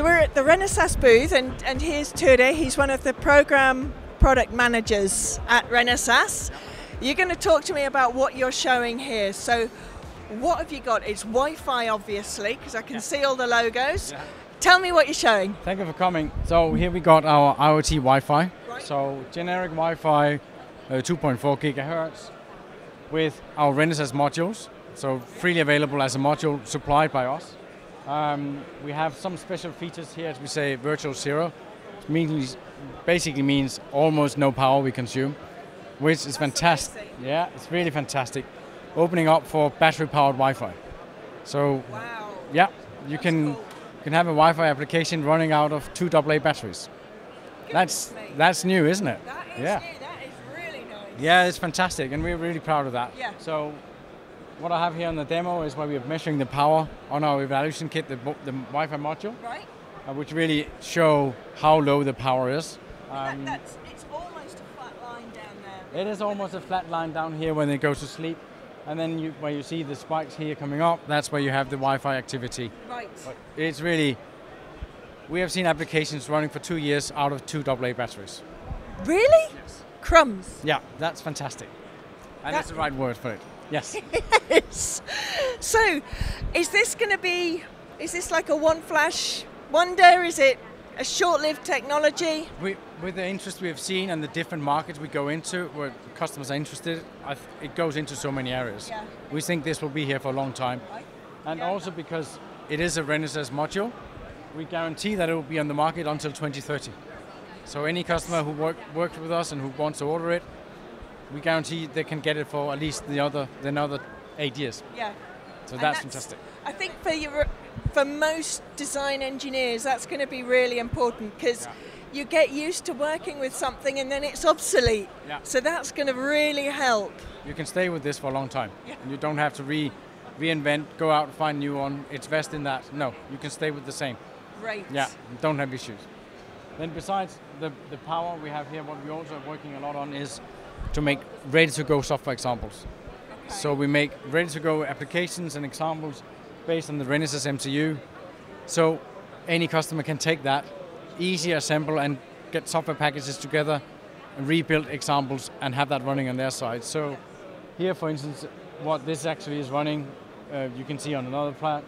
So we're at the Renesas booth, and here's Ture. He's one of the program product managers at Renesas. You're going to talk to me about what you're showing here. So what have you got? It's Wi-Fi, obviously, because I can see all the logos. Yeah. Tell me what you're showing. Thank you for coming. So here we got our IoT Wi-Fi. Right. So generic Wi-Fi, 2.4 gigahertz with our Renesas modules. So freely available as a module supplied by us. We have some special features here, as we say, virtual zero. It basically means almost no power we consume, which is fantastic. Amazing. Yeah, it's really fantastic. Opening up for battery-powered Wi-Fi. So, wow. Yeah, you can. Cool. You can have a Wi-Fi application running out of 2 AA batteries. That's new, isn't it? That is new. That is really nice. Yeah, it's fantastic, and we're really proud of that. Yeah. So what I have here on the demo is where we are measuring the power on our evaluation kit, the Wi-Fi module, right? Which really show how low the power is. It's almost a flat line down there. It is almost a flat line down here when it goes to sleep. And then where you see the spikes here coming up, that's where you have the Wi-Fi activity. Right. It's really, we have seen applications running for 2 years out of 2 AA batteries. Really? Yes. Crumbs. Yeah, that's fantastic. And that's the right word for it. Yes. Yes. So, is this going to be, is this like a one flash wonder? Is it a short-lived technology? With the interest we have seen and the different markets we go into, where customers are interested, it goes into so many areas. Yeah. We think this will be here for a long time. And also because it is a Renesas module, we guarantee that it will be on the market until 2030. So any customer who works with us and who wants to order it, we guarantee they can get it for at least another 8 years. Yeah. So that's fantastic. I think for most design engineers, that's going to be really important, because you get used to working with something and then it's obsolete. Yeah. So that's going to really help. You can stay with this for a long time. Yeah. And you don't have to reinvent, go out and find a new one. It's best in that. No, you can stay with the same. Great. Yeah, you don't have issues. Then besides the power we have here, what we also are working a lot on is to make ready-to-go software examples. Okay. So we make ready-to-go applications and examples based on the Renesas MCU. So any customer can take that, easily assemble and get software packages together and rebuild examples and have that running on their side. So here, for instance, what this actually is running, you can see on another plant,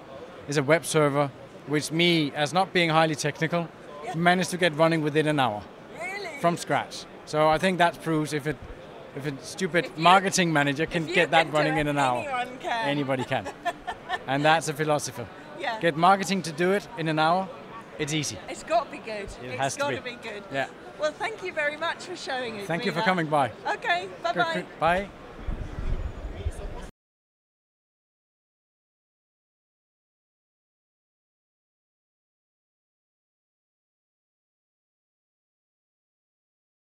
is a web server, which me, as not being highly technical, managed to get running within an hour. Really? From scratch. So I think that proves if a stupid marketing manager can get that running in an hour, anybody can. And that's a philosopher. Yeah. Get marketing to do it in an hour, it's easy. It's got to be good. It's got to be good. Yeah. Well, thank you very much for showing it. Thank you for coming by. Okay, bye-bye. Bye.